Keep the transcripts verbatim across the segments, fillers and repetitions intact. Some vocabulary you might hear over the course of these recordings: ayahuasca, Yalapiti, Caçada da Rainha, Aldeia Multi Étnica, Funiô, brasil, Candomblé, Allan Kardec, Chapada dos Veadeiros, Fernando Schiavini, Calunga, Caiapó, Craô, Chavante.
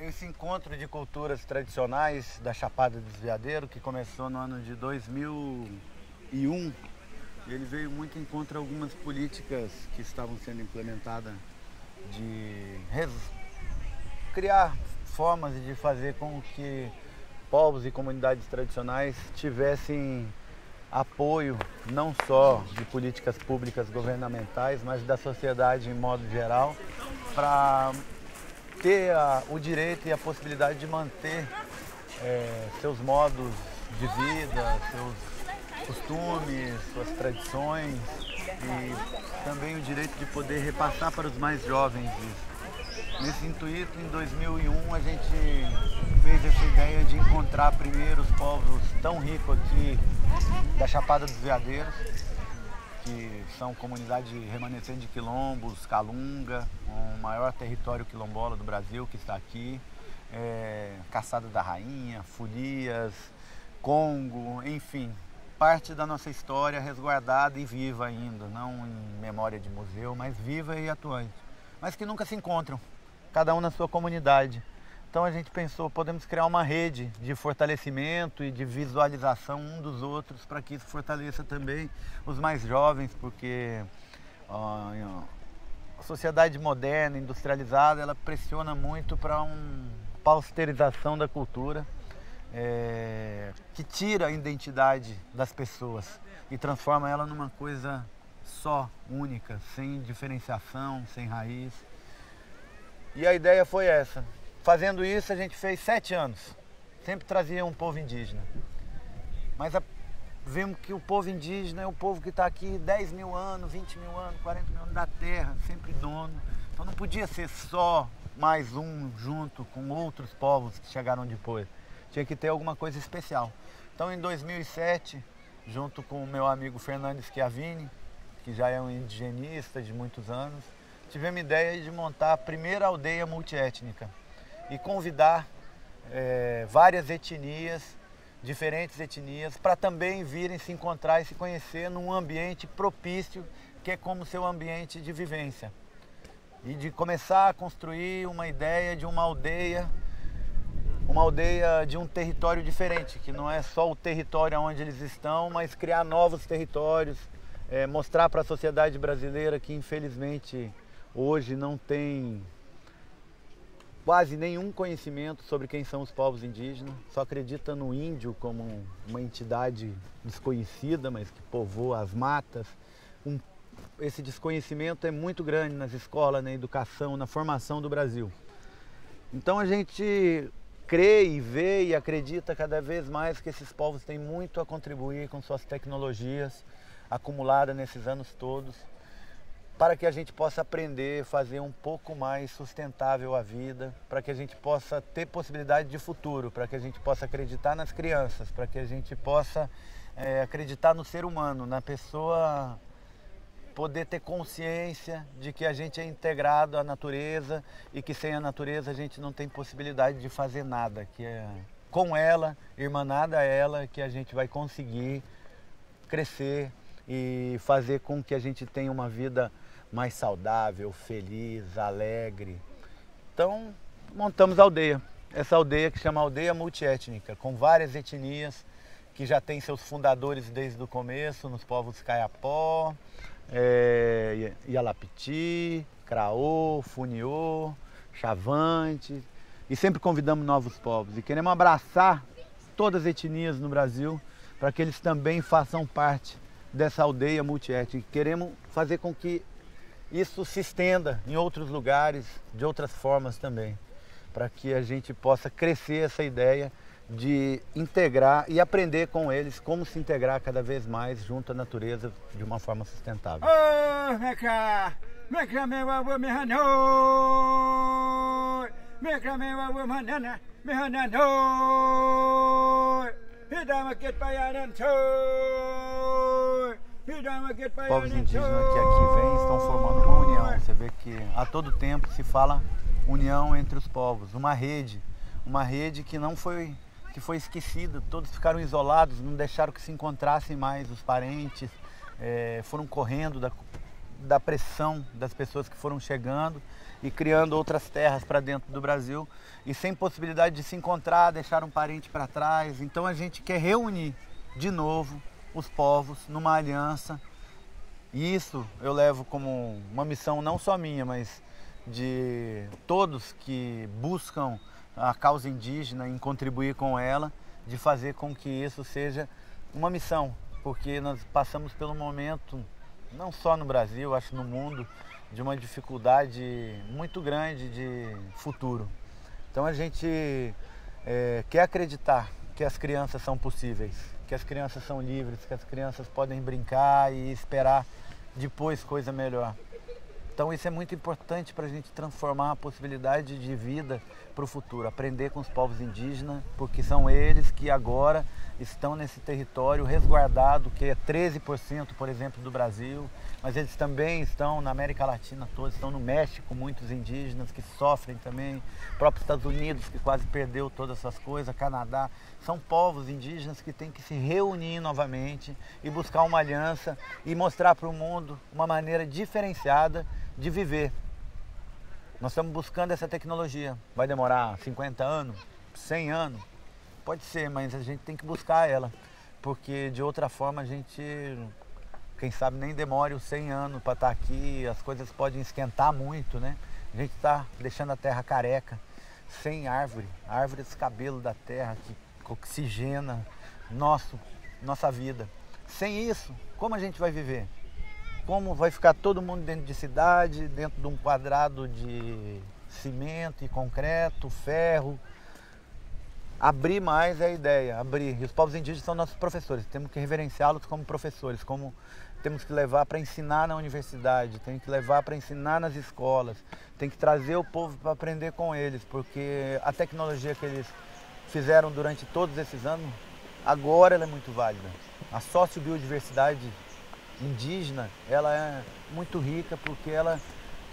esse encontro de culturas tradicionais da Chapada dos Veadeiros, que começou no ano de dois mil e um, ele veio muito em contra algumas políticas que estavam sendo implementadas de criar formas de fazer com que povos e comunidades tradicionais tivessem apoio não só de políticas públicas governamentais, mas da sociedade em modo geral, para ter a, o direito e a possibilidade de manter é, seus modos de vida, seus costumes, suas tradições e também o direito de poder repassar para os mais jovens isso. Nesse intuito, em dois mil e um, a gente fez essa ideia de encontrar primeiro os povos tão ricos aqui da Chapada dos Veadeiros, que são comunidade remanescente de quilombos, Calunga, o maior território quilombola do Brasil que está aqui, é, Caçada da Rainha, Funias, Congo, enfim, parte da nossa história resguardada e viva ainda, não em memória de museu, mas viva e atuante, mas que nunca se encontram, cada um na sua comunidade. Então a gente pensou, podemos criar uma rede de fortalecimento e de visualização um dos outros para que isso fortaleça também os mais jovens, porque ó, a sociedade moderna, industrializada, ela pressiona muito para uma pausterização da cultura é, que tira a identidade das pessoas e transforma ela numa coisa só, única, sem diferenciação, sem raiz. E a ideia foi essa. Fazendo isso, a gente fez sete anos. Sempre trazia um povo indígena. Mas a... vemos que o povo indígena é o povo que está aqui dez mil anos, vinte mil anos, quarenta mil anos da terra, sempre dono. Então não podia ser só mais um junto com outros povos que chegaram depois. Tinha que ter alguma coisa especial. Então em dois mil e sete, junto com o meu amigo Fernando Schiavini, que já é um indigenista de muitos anos, tivemos a ideia de montar a primeira aldeia multiétnica e convidar é, várias etnias, diferentes etnias, para também virem se encontrar e se conhecer num ambiente propício, que é como seu ambiente de vivência. E de começar a construir uma ideia de uma aldeia, uma aldeia de um território diferente, que não é só o território onde eles estão, mas criar novos territórios, é, mostrar para a sociedade brasileira que infelizmente hoje não tem quase nenhum conhecimento sobre quem são os povos indígenas, só acredita no índio como uma entidade desconhecida, mas que povoa as matas. Um, esse desconhecimento é muito grande nas escolas, na educação, na formação do Brasil. Então a gente crê e vê e acredita cada vez mais que esses povos têm muito a contribuir com suas tecnologias acumuladas nesses anos todos, para que a gente possa aprender, fazer um pouco mais sustentável a vida, para que a gente possa ter possibilidade de futuro, para que a gente possa acreditar nas crianças, para que a gente possa é, acreditar no ser humano, na pessoa poder ter consciência de que a gente é integrado à natureza e que sem a natureza a gente não tem possibilidade de fazer nada, que é com ela, irmanada a ela, que a gente vai conseguir crescer e fazer com que a gente tenha uma vida mais saudável, feliz, alegre. Então, montamos a aldeia. Essa aldeia que chama Aldeia Multi Étnica, com várias etnias que já tem seus fundadores desde o começo, nos povos Caiapó, é, Yalapiti, Craô, Funiô, Chavante. E sempre convidamos novos povos. E queremos abraçar todas as etnias no Brasil para que eles também façam parte dessa aldeia multiétnica. Queremos fazer com que isso se estenda em outros lugares, de outras formas também, para que a gente possa crescer essa ideia de integrar e aprender com eles como se integrar cada vez mais junto à natureza de uma forma sustentável. Oh, vem cá, vem cá, meu avô, me ranhou, vem cá, meu avô, manana, me ranhou, e dá uma que para povos indígenas que aqui vêm estão formando uma união. Você vê que a todo tempo se fala união entre os povos, uma rede, uma rede que não foi, que foi esquecida. Todos ficaram isolados, não deixaram que se encontrassem mais os parentes, é, foram correndo da, da pressão das pessoas que foram chegando e criando outras terras para dentro do Brasil e sem possibilidade de se encontrar, deixar um parente para trás. Então a gente quer reunir de novo os povos numa aliança, e isso eu levo como uma missão não só minha, mas de todos que buscam a causa indígena em contribuir com ela, de fazer com que isso seja uma missão, porque nós passamos pelo momento, não só no Brasil, acho no mundo, de uma dificuldade muito grande de futuro. Então a gente é, quer acreditar que as crianças são possíveis, que as crianças são livres, que as crianças podem brincar e esperar depois coisa melhor. Então isso é muito importante para a gente transformar a possibilidade de vida para o futuro, aprender com os povos indígenas, porque são eles que agora estão nesse território resguardado, que é treze por cento, por exemplo, do Brasil, mas eles também estão na América Latina toda, estão no México, muitos indígenas que sofrem também, próprios Estados Unidos, que quase perdeu todas essas coisas, Canadá. São povos indígenas que têm que se reunir novamente e buscar uma aliança e mostrar para o mundo uma maneira diferenciada de viver. Nós estamos buscando essa tecnologia. Vai demorar cinquenta anos, cem anos? Pode ser, mas a gente tem que buscar ela, porque de outra forma a gente, quem sabe, nem demore os cem anos para estar aqui, as coisas podem esquentar muito, né? A gente está deixando a terra careca, sem árvore, a árvore é esse cabelo da terra que oxigena nosso, nossa vida. Sem isso, como a gente vai viver? Como vai ficar todo mundo dentro de cidade, dentro de um quadrado de cimento e concreto, ferro? Abrir mais é a ideia, abrir. E os povos indígenas são nossos professores, temos que reverenciá-los como professores, como temos que levar para ensinar na universidade, tem que levar para ensinar nas escolas, tem que trazer o povo para aprender com eles, porque a tecnologia que eles fizeram durante todos esses anos, agora ela é muito válida. A sociobiodiversidade indígena, ela é muito rica porque ela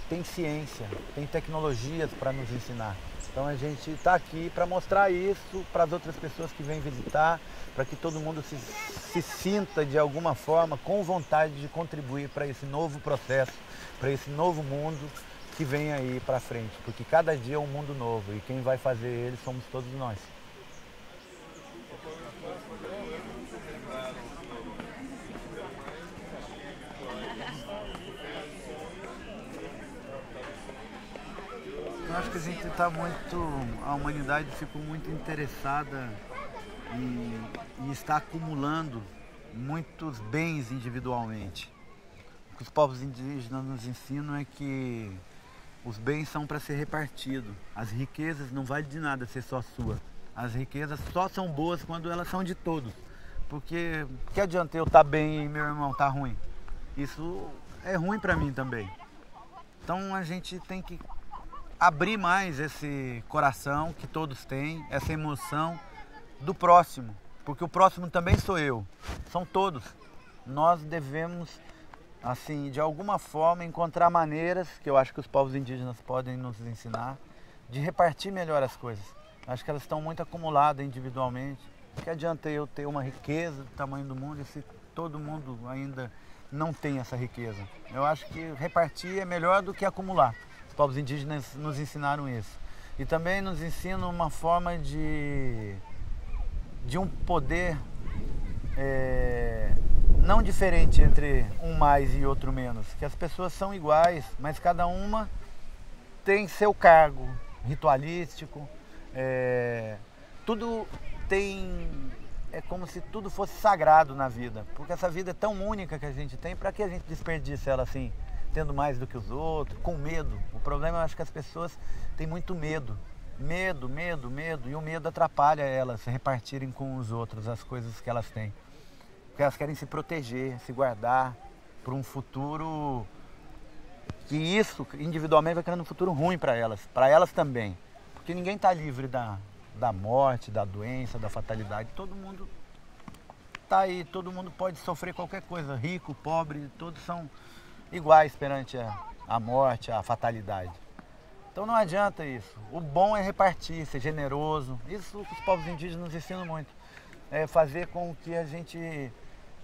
tem ciência, tem tecnologias para nos ensinar. Então a gente está aqui para mostrar isso para as outras pessoas que vêm visitar, para que todo mundo se, se sinta de alguma forma com vontade de contribuir para esse novo processo, para esse novo mundo que vem aí para frente, porque cada dia é um mundo novo e quem vai fazer ele somos todos nós. Eu acho que a gente está muito, a humanidade ficou muito interessada e, e está acumulando muitos bens individualmente. O que os povos indígenas nos ensinam é que os bens são para ser repartidos. As riquezas não valem de nada ser só sua. As riquezas só são boas quando elas são de todos. Porque que adianta eu estar bem e meu irmão estar ruim? Isso é ruim para mim também. Então a gente tem que abrir mais esse coração que todos têm, essa emoção do próximo, porque o próximo também sou eu, são todos. Nós devemos, assim, de alguma forma, encontrar maneiras, que eu acho que os povos indígenas podem nos ensinar, de repartir melhor as coisas. Acho que elas estão muito acumuladas individualmente. Que adianta eu ter uma riqueza do tamanho do mundo se todo mundo ainda não tem essa riqueza? Eu acho que repartir é melhor do que acumular. Os povos indígenas nos ensinaram isso. E também nos ensinam uma forma de, de um poder é, não diferente entre um mais e outro menos. Que as pessoas são iguais, mas cada uma tem seu cargo ritualístico. É, tudo tem... É como se tudo fosse sagrado na vida. Porque essa vida é tão única que a gente tem, para que a gente desperdice ela assim? Tendo mais do que os outros, com medo. O problema, eu acho que as pessoas têm muito medo. Medo, medo, medo. E o medo atrapalha elas repartirem com os outros as coisas que elas têm. Porque elas querem se proteger, se guardar para um futuro que isso, individualmente, vai criando um futuro ruim para elas. Para elas também. Porque ninguém está livre da, da morte, da doença, da fatalidade. Todo mundo está aí, todo mundo pode sofrer qualquer coisa. Rico, pobre, todos são iguais perante a, a morte, a fatalidade. Então não adianta isso. O bom é repartir, ser generoso. Isso que os povos indígenas nos ensinam muito. É fazer com que a gente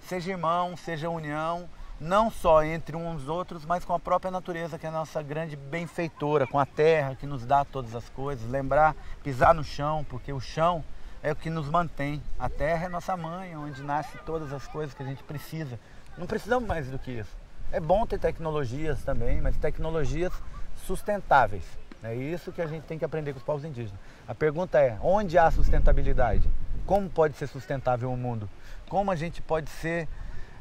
seja irmão, seja união não só entre uns outros, mas com a própria natureza, que é a nossa grande benfeitora, com a terra que nos dá todas as coisas. Lembrar, pisar no chão, porque o chão é o que nos mantém. A terra é nossa mãe, onde nascem todas as coisas que a gente precisa. Não precisamos mais do que isso. É bom ter tecnologias também, mas tecnologias sustentáveis. É isso que a gente tem que aprender com os povos indígenas. A pergunta é, onde há sustentabilidade? Como pode ser sustentável o mundo? Como a gente pode ser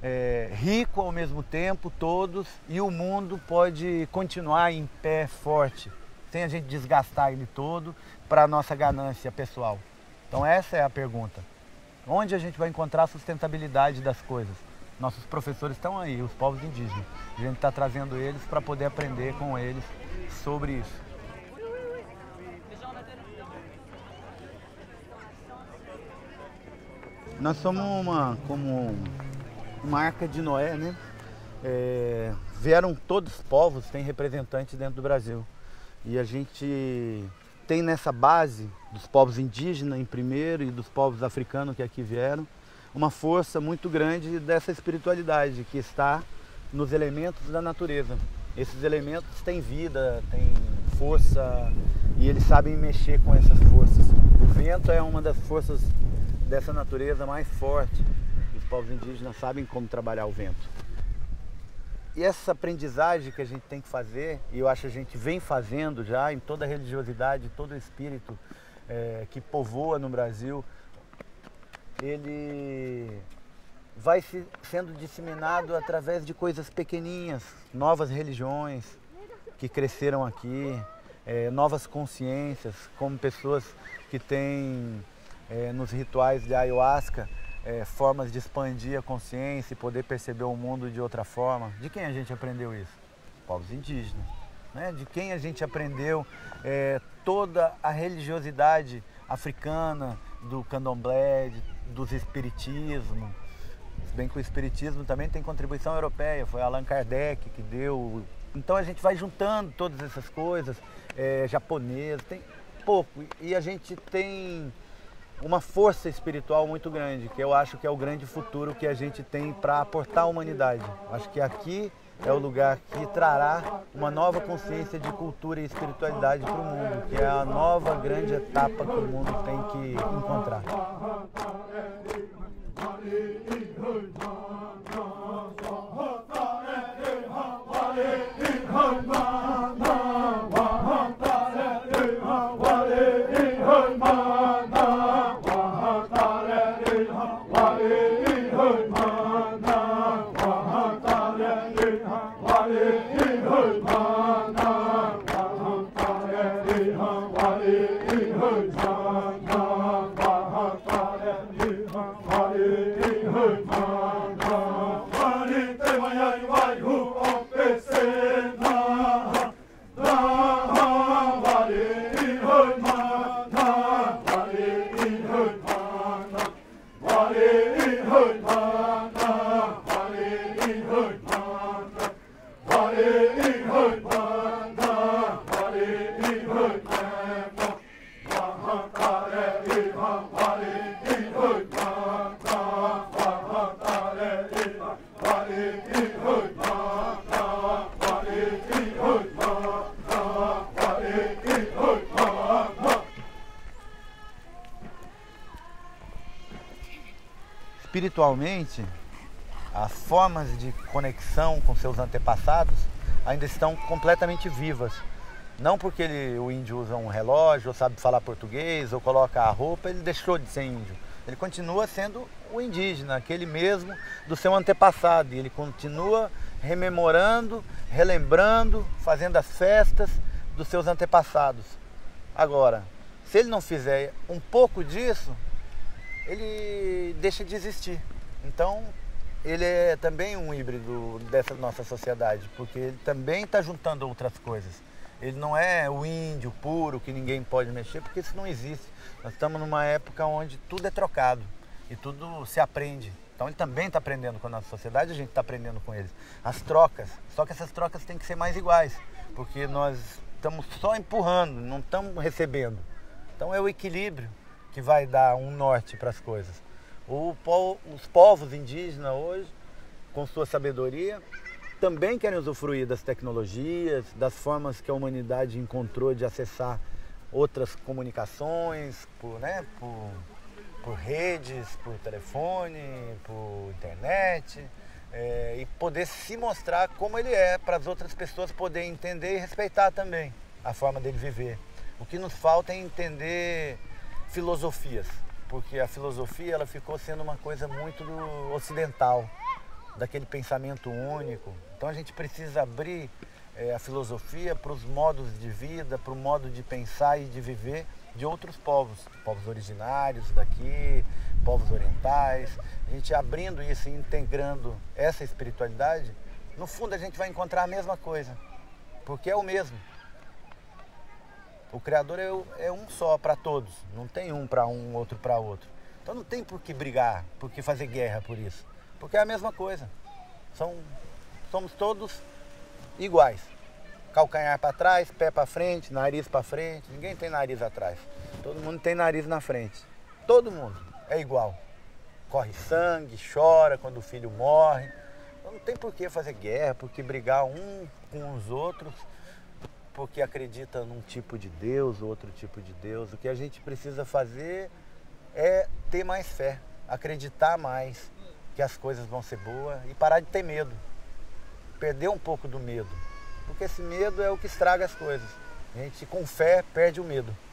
é, rico ao mesmo tempo, todos, e o mundo pode continuar em pé, forte, sem a gente desgastar ele todo para a nossa ganância pessoal? Então essa é a pergunta. Onde a gente vai encontrar a sustentabilidade das coisas? Nossos professores estão aí, os povos indígenas. A gente está trazendo eles para poder aprender com eles sobre isso. Nós somos uma, como uma arca de Noé, né? É, vieram todos os povos, tem representante dentro do Brasil. E a gente tem nessa base dos povos indígenas em primeiro e dos povos africanos que aqui vieram, uma força muito grande dessa espiritualidade que está nos elementos da natureza. Esses elementos têm vida, têm força, e eles sabem mexer com essas forças. O vento é uma das forças dessa natureza mais forte. Os povos indígenas sabem como trabalhar o vento. E essa aprendizagem que a gente tem que fazer, e eu acho que a gente vem fazendo já em toda a religiosidade, todo o espírito é, que povoa no Brasil, ele vai se, sendo disseminado através de coisas pequenininhas, novas religiões que cresceram aqui, é, novas consciências, como pessoas que têm é, nos rituais de ayahuasca é, formas de expandir a consciência e poder perceber o mundo de outra forma. De quem a gente aprendeu isso? Povos indígenas, né? De quem a gente aprendeu é, toda a religiosidade africana, do candomblé, de dos espiritismo, se bem que o espiritismo também tem contribuição europeia, foi Allan Kardec que deu. Então a gente vai juntando todas essas coisas, é, japonês, tem pouco, e a gente tem uma força espiritual muito grande, que eu acho que é o grande futuro que a gente tem para aportar à humanidade. Acho que aqui é o lugar que trará uma nova consciência de cultura e espiritualidade para o mundo, que é a nova grande etapa que o mundo tem que encontrar. Espiritualmente, as formas de conexão com seus antepassados ainda estão completamente vivas. Não porque ele, o índio usa um relógio, ou sabe falar português, ou coloca a roupa, ele deixou de ser índio. Ele continua sendo o indígena, aquele mesmo do seu antepassado. E ele continua rememorando, relembrando, fazendo as festas dos seus antepassados. Agora, se ele não fizer um pouco disso, ele deixa de existir. Então, ele é também um híbrido dessa nossa sociedade, porque ele também está juntando outras coisas. Ele não é o índio puro, que ninguém pode mexer, porque isso não existe. Nós estamos numa época onde tudo é trocado e tudo se aprende. Então, ele também está aprendendo com a nossa sociedade, a gente está aprendendo com eles. As trocas, só que essas trocas têm que ser mais iguais, porque nós estamos só empurrando, não estamos recebendo. Então, é o equilíbrio que vai dar um norte para as coisas. O po- os povos indígenas hoje com sua sabedoria, também querem usufruir das tecnologias, das formas que a humanidade encontrou de acessar outras comunicações, por, né, por, por redes, por telefone, por internet, é, e poder se mostrar como ele é, para as outras pessoas poderem entender e respeitar também a forma dele viver. O que nos falta é entender filosofias, porque a filosofia ela ficou sendo uma coisa muito do ocidental, daquele pensamento único. Então a gente precisa abrir é, a filosofia para os modos de vida, para o modo de pensar e de viver de outros povos, povos originários daqui, povos orientais. A gente abrindo isso e integrando essa espiritualidade, no fundo a gente vai encontrar a mesma coisa, porque é o mesmo. O Criador é, é um só para todos, não tem um para um, outro para outro. Então não tem por que brigar, por que fazer guerra por isso. Porque é a mesma coisa, São, somos todos iguais, calcanhar para trás, pé para frente, nariz para frente, ninguém tem nariz atrás, todo mundo tem nariz na frente, todo mundo é igual, corre sangue, chora quando o filho morre, então, não tem por que fazer guerra, por que brigar um com os outros, porque acredita num tipo de Deus, outro tipo de Deus. O que a gente precisa fazer é ter mais fé, acreditar mais, que as coisas vão ser boas e parar de ter medo, perder um pouco do medo, porque esse medo é o que estraga as coisas. A gente com fé perde o medo.